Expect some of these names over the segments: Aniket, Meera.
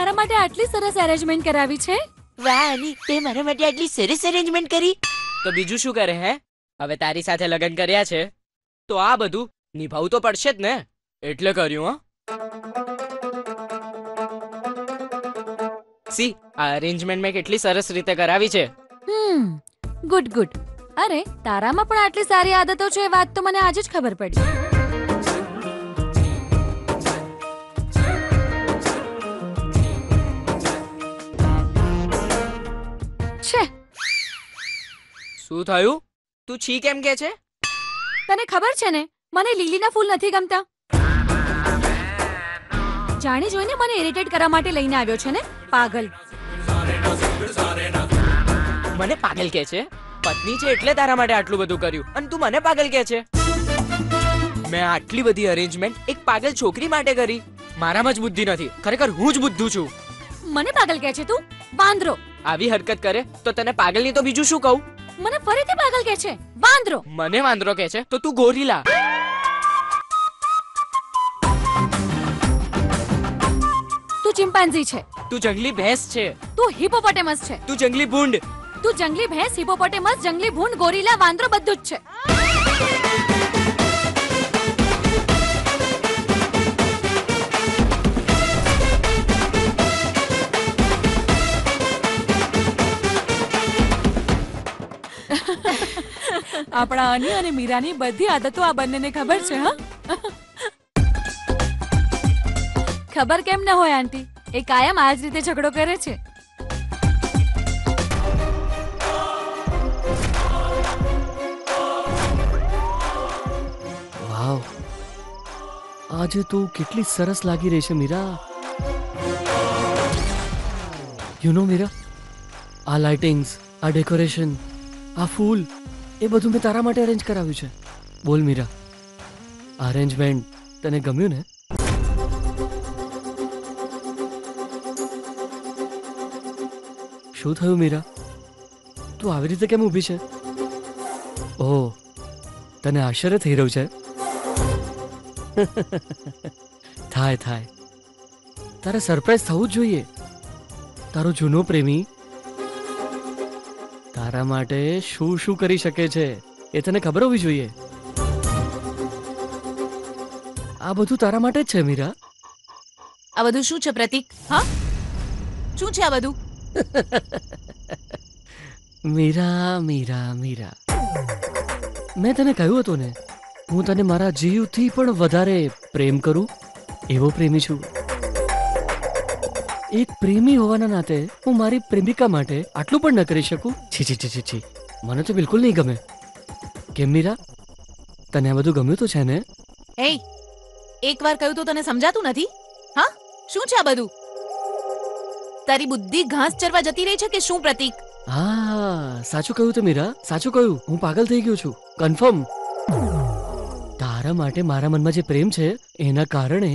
मारा माटे आटली सरस अरेंजमेंट करावी छे। वाह अनी, ते मारा माटे आटली सरस अरेंजमेंट करी। तो बीजू शुं करे है? हवे तारी साथे लगन कर्या छे, तो आ बधुं निभावुं तो पड़शे ज ने, एटले कर्युं। हां। सी, आ अरेंजमेंट में केटली सरस रीते करावी छे। Good good. अरे, तारामां पण आटली सारी आदतो छे, वात तो मने आज ज खबर पड़ी। શું થયું? તું છી કેમ કે છે? તને ખબર છે ને મને લીલીના ફૂલ નથી ગમતા। જાણી જોઈને મને ઇરિટેટ કરવા માટે લઈને આવ્યો છે ને પાગલ। મને પાગલ કે છે? પત્ની છે એટલે તારા માટે આટલું બધું કર્યું અને તું મને પાગલ કે છે? મેં આટલી બધી અરેન્જમેન્ટ એક પાગલ છોકરી માટે કરી। મારામાં જ બુદ્ધિ નથી, ખરેખર હું જ બુદ્ધુ છું। મને પાગલ કે છે તું? વાંદરો આવી હરકત કરે તો તને પાગલની તો બીજું શું કહું? મને ફરીથી પાગલ કહે છે, વાંદરો। મને વાંદરો કહે છે તો તું ગોરીલા। તું ચિમ્પાન્ઝી છે, તું જંગલી ભેંસ છે, તું હિપોપોટેમસ છે, તું જંગલી ભૂંડ। તું જંગલી ભેંસ, હિપોપોટેમસ, જંગલી ભૂંડ, ગોરીલા, વાંદરો બધું જ છે। આપણા અની અને મીરાની બધી આદતો આ બંનેને ખબર છે। હા ખબર કેમ ન હોય આંટી? એ કાયમ આ જ રીતે ઝઘડો કરે છે। વાવ, આજે તો કેટલી સરસ લાગી રહી છે મીરા। યુ નો મીરા, આ લાઇટિંગ્સ, આ ડેકોરેશન, આ ફૂલ, એ બધું મેં તારા માટે અરેન્જ કરાવ્યું છે। બોલ મીરા, આ અરેન્જમેન્ટ તને ગમ્યું ને? શું થયું મીરા? તું આવી રીતે કેમ ઊભી છે? ઓહ, તને આશ્ચર્ય થઈ રહ્યું છે? થાય થાય, તારે સરપ્રાઈઝ થવું જ જોઈએ। તારો જૂનો પ્રેમી તારા માટે શું શું કરી શકે છે એ તને ખબર હોવી જોઈએ। આ બધું તારા માટે જ છે મીરા। આ બધું શું છે પ્રતીક? હા, શું છે આ બધું? મીરા મીરા મીરા, મેં તને કહ્યું હતું ને, હું તને મારા જીવથી પણ વધારે પ્રેમ કરું એવો પ્રેમી છું। એક પ્રેમી હોવાના નાતે હું મારી પ્રેમિકા માટે આટલું પણ ન કરી શકું? છી છી છી છી, મને તો બિલકુલ નહીં ગમે। કેમ મીરા, તને આ બધું ગમ્યું તો છે ને? એ એકવાર કહ્યું તો તને સમજાતું નથી? હા, શું છે આ બધું? તારી બુદ્ધિ ઘાસ ચરવા જતી રહી છે કે શું પ્રતીક? હા, સાચું કહ્યું તો મીરા, સાચું કહ્યું। હું પાગલ થઈ ગયો છું, કન્ફર્મ। તારા માટે મારા મનમાં જે પ્રેમ છે એના કારણે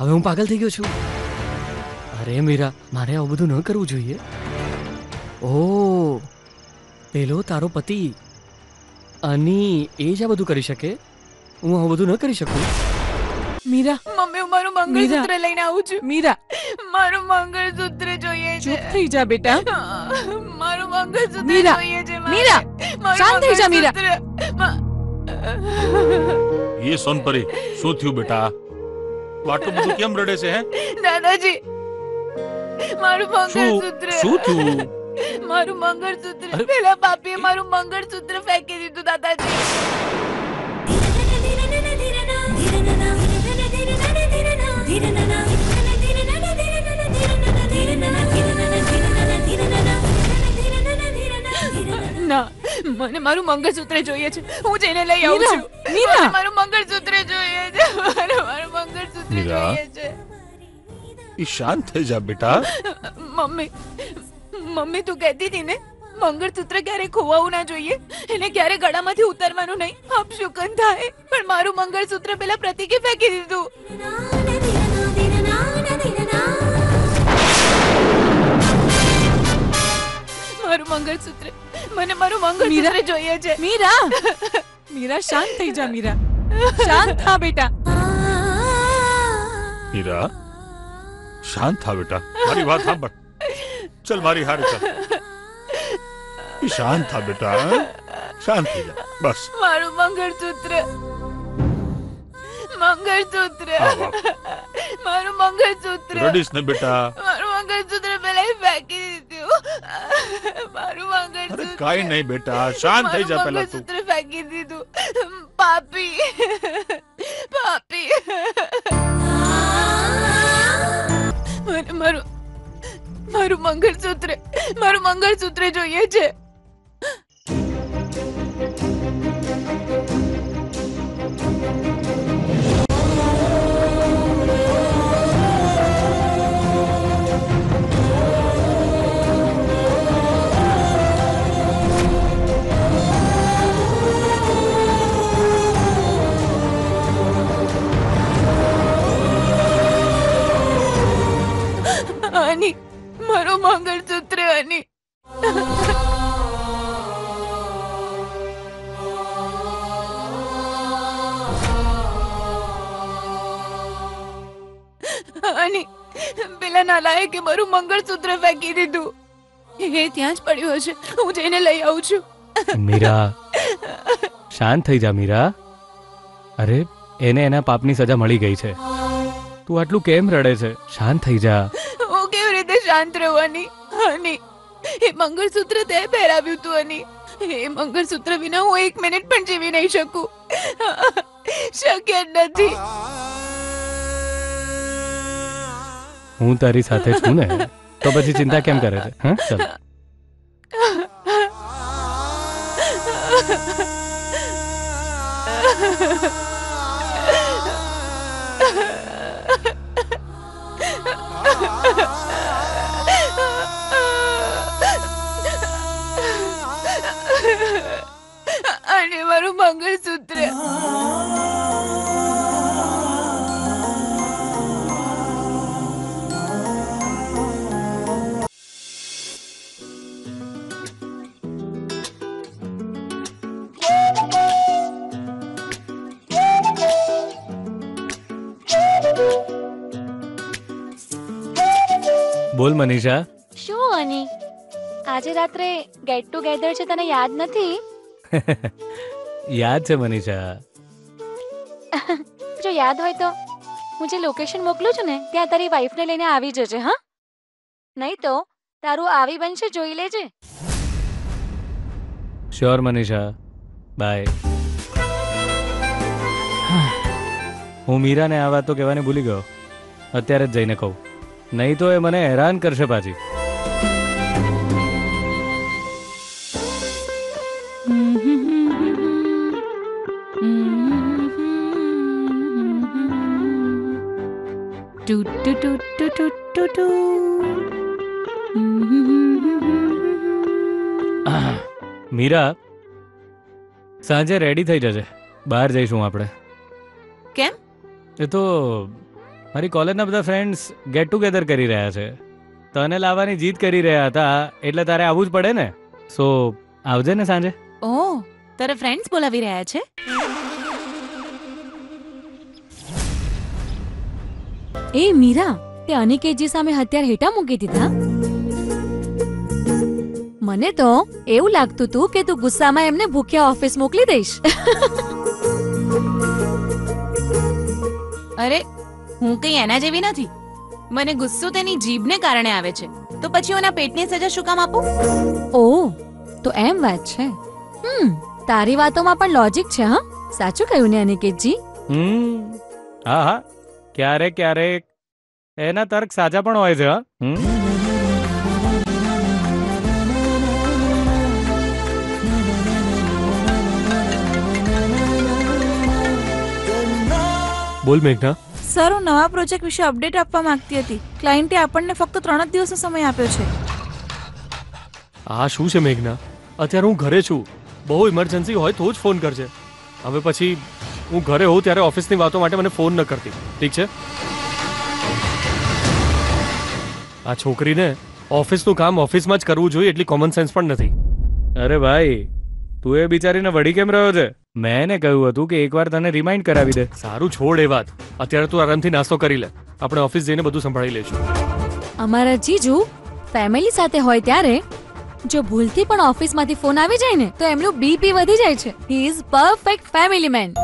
હવે હું પાગલ થઈ ગયો છું। અરે મીરા, મારે આવું બધું ન કરવું જોઈએ। ઓહ, પેલો તારો પતિ અની, એ જ આ બધું કરી શકે? હું આવું બધું ન કરી શકું। મીરા, મમ્મી હું મારું મંગળસૂત્ર લઈને આવું છું। મીરા, મારું મંગળસૂત્ર જોઈએ છે। ચૂપ થઈ જા બેટા, મારું મંગળસૂત્ર જોઈએ છે। મીરા, શાંત થઈ જા મીરા। એ સોનપરી, શું થયું બેટા? આટલું બધું કેમ રડે છે? હે દાદાજી, મારું મંગળસૂત્ર। શું થયું? મારું મંગળસૂત્ર, પેલા પાપીએ મારું મંગળસૂત્ર ફેંકી દીધું દાદાજી। ના, મને મારું મંગળસૂત્ર જોઈએ છે, હું જઈને લઈ આવું છું। મીરા, મારું મંગળસૂત્ર જોઈએ છે, મારું મંગળસૂત્ર જોઈએ છે। ईशान थे जा बेटा। मम्मी मम्मी तू कहती थी ने मंगलसूत्र क्यारे खोवावू ना जोईए, एने क्यारे गळामांथी उतारवानू नहीं। अपशुकन थाय, पण मारू मंगलसूत्र पेला प्रतीके फेंकी दीधू। मारू मंगलसूत्र, मने मारू मंगलसूत्र जोईए छे। मीरा मीरा, शांत थई जा मीरा, शांत था बेटा। मीरा, शांत था बेटा, मारी बात था बट चल मारी हारे चल, शांत था बेटा, शांत थी जा बस। मारू मंगलसूत्र, मंगलसूत्र, मारू मंगलसूत्र। रडीस ने बेटा मारू मंगलसूत्र पहले ही फेंकी देती हूँ, मारू मंगलसूत्र। अरे काई नहीं बेटा, शांत थी जा पहले तू। मंगलसूत्र फेंकी दी तू, पापी, पापी। मारू मारू मंगलसूत्र, मारू मंगलसूत्र जो ये छे। अनी, मारो मंगलसूत्र अनी। अनी, पेला नालायके मारू मंगलसूत्र फेंकी दीधुं। ये त्यां ज पड्युं हशे, हूँ जईने लई आऊं छुं। मीरा शांत थई जा मीरा। अरे एने एना पापनी सजा मळी गई छे, तू आटलुं केम रडे छे? शांत थई जा। शांत रहो अनी, अनी ये मंगलसूत्र ते पहराव्यु तू अनी, ये मंगलसूत्र विना हूँ एक मिनिट पण जीवी नहीं शकू, शक्य नथी। हूँ तारी साथे छू ने, तो पछी चिंता केम करे छे? हाँ चल अने मारू मंगलसूत्र। बोल मनीषा, शो अनी आजे रात्रे गेट टुगेधर छे, तने याद नथी? याद छे मनीषा। जो याद होय तो मुझे लोकेशन मोकलू छे ने, त्यां तारी वाइफ ने लेने आवी जजे। हां नहीं तो तारू आवी बनशे जोई लेजे। Sure Manisha, bye. हूँ मीरा ने आ वात तो कहेवाने भूली गयो, अत्यारे ज जईने कहू, नहीं तो ये मने हैरान करशे पाछी। मीरा सांजे रेडी थई जजे, बहार जईशुं आपणे। केम? ए तो મારી કોલેજના બધા ફ્રેન્ડ્સ ગેટ ટુગેધર કરી રહ્યા છે, તને લાવવાની જીત કરી રહ્યા હતા, એટલે તારે આવવું જ પડે ને, સો આવજે ને સાંજે। ઓ તારે ફ્રેન્ડ્સ બોલાવી રહ્યા છે? એ મીરા, તે અનિકેતજી સામે હથિયાર હેઠા મૂકી દીધા? મને તો એવું લાગતું હતું કે તું ગુસ્સામાં એમને ભૂખ્યા ઓફિસ મોકલી દઈશ। અરે हूँ कई एना जेवी नथी, मने गुस्सो तेनी जीभने कारणे आवे छे, तो पछी ओना पेटने सजा शुं काम आपो? ओ तो एम वात छे। तारी वातोमां पण लॉजिक छे। हां साचुं कह्युं ने अनिकेत जी। हां हां क्यारेक क्यारेक एना तर्क साजा पण होय छे। हां बोल मेघना। सर हूँ नवा प्रोजेक्ट विषय अपडेट आपवा मांगती थी, क्लाइंटे आपने फक्त 3 ज दिवसनो समय आप्यो छे। आ शुं छे मेघना, अत्यारे हूँ घरे छूं, बहु इमरजन्सी होय तो ज फोन करजे, हवे पछी हूँ घरे होऊं त्यारे ऑफिसनी वातो माटे मने फोन न करती, ठीक छे? आ छोकरीने ऑफिसनुं काम ऑफिसमां ज करवुं જોઈએ એટલી કોમન સેન્સ પણ નથી। અરે ભાઈ તું એ બિચારીને વડી કેમ રહ્યો છે? મેં એને કહ્યું હતું કે એકવાર તને રિમાઇન્ડ કરાવી દે. સારું, છોડ એ વાત. અત્યારે તું આરામથી નાસ્તો કરી લે. આપણે ઓફિસ જઈને બધું સંભાળી લેશું. અમારા જીજુ ફેમિલી સાથે હોય ત્યારે જો ભૂલથી પણ ઓફિસમાંથી ફોન આવી જાય ને તો એમનું બીપી વધી જાય છે. He is perfect family man.